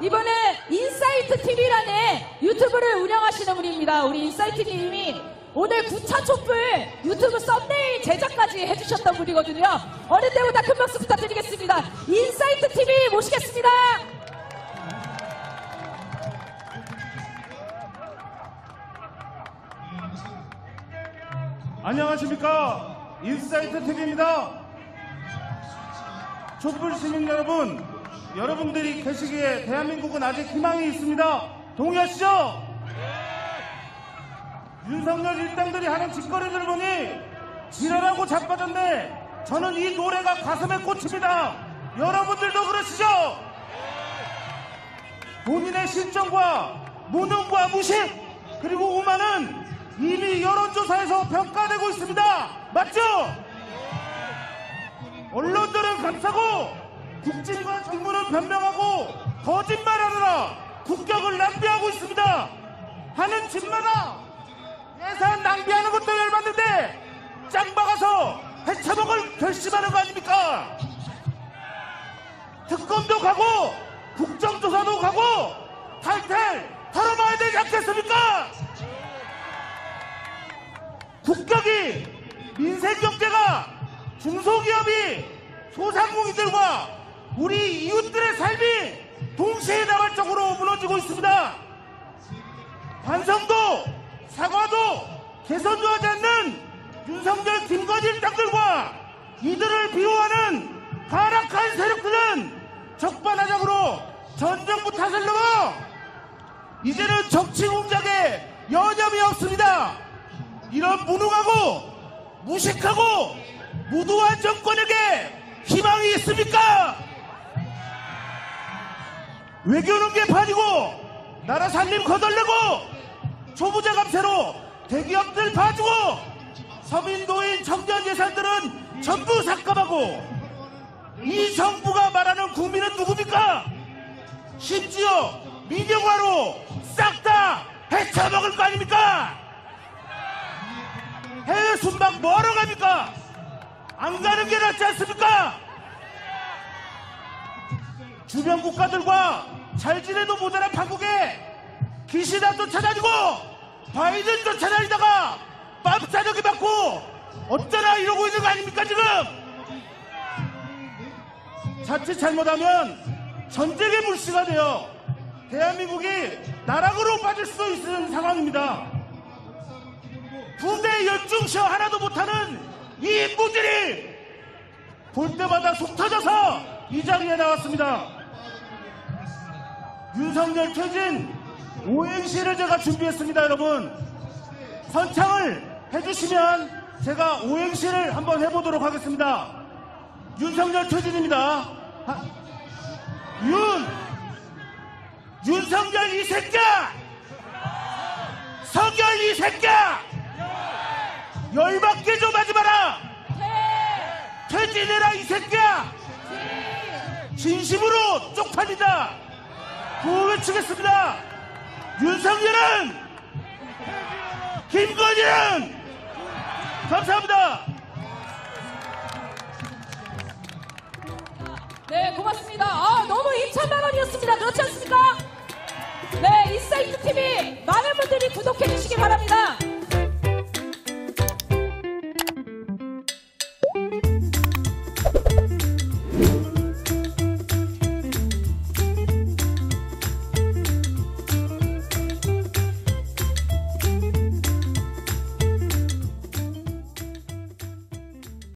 이번에 인사이트 TV라는 유튜브를 운영하시는 분입니다. 우리 인사이트 TV님이 오늘 9차 촛불 유튜브 썸네일 제작까지 해주셨던 분이거든요. 어느 때보다 큰 박수 부탁드리겠습니다. 인사이트 TV 모시겠습니다. 안녕하십니까, 인사이트 TV입니다. 촛불 시민 여러분, 여러분들이 계시기에 대한민국은 아직 희망이 있습니다. 동의하시죠? 윤석열 일당들이 하는 짓거리들 보니 지랄하고 자빠졌네. 저는 이 노래가 가슴에 꽂힙니다. 여러분들도 그러시죠? 본인의 실정과 무능과 무식 그리고 오만은 이미 여론조사에서 평가되고 있습니다. 맞죠? 언론들은 감싸고 국진과 정부는 변명하고 거짓말하느라 국격을 낭비하고 있습니다. 하는 짓마다 예산 낭비하는 것도 열받는데 짱박아서 해체복을 결심하는 거 아닙니까? 특검도 가고 국정조사도 가고 탈퇴 털어놔야 되지 않겠습니까? 국격이, 민생경제가, 중소기업이, 소상공인들과 우리 이웃들의 삶이 동시다발적으로 무너지고 있습니다. 반성도 사과도 개선도 하지 않는 윤석열, 김건희 일당들과 이들을 비호하는 가락한 세력들은 적반하장으로 전 정부 탓을 넘어 이제는 정치 공작에 여념이 없습니다. 이런 무능하고 무식하고 무도한 정권에게 희망이 있습니까? 외교는 개판이고 나라 살림 거덜내고 초부자 감세로 대기업들 봐주고 서민, 노인, 청년 예산들은 전부 삭감하고 이 정부가 말하는 국민은 누굽니까? 심지어 민영화로 싹 다 해쳐먹을 거 아닙니까? 해외 순방 뭐하러 갑니까? 안 가는 게 낫지 않습니까? 주변 국가들과 잘 지내도 모자란 한국에 기시다도 찾아주고 바이든도 찾아다가 밥 사정이 받고 어쩌나 이러고 있는 거 아닙니까? 지금 자칫 잘못하면 전쟁의 물씨가 되어 대한민국이 나락으로 빠질 수도 있는 상황입니다. 군대 열중 쉬어 하나도 못하는 이 무질이 볼 때마다 속 터져서 이 자리에 나왔습니다. 윤석열 퇴진 오행시를 제가 준비했습니다. 여러분, 선창을 해주시면 제가 오행시를 한번 해보도록 하겠습니다. 윤석열 퇴진입니다. 윤석열 이 새끼야! 석열 이 새끼야! 열받게 좀 하지 마라! 퇴진해라 이 새끼야! 진심으로 쪽팔린다! 구호 외치겠습니다. 윤석열은, 김건희는, 감사합니다. 네, 고맙습니다. 너무 임찬만 원이었습니다. 그렇지 않습니까? 네, 인사이트 TV 많은 분들이 구독해 주시기 바랍니다.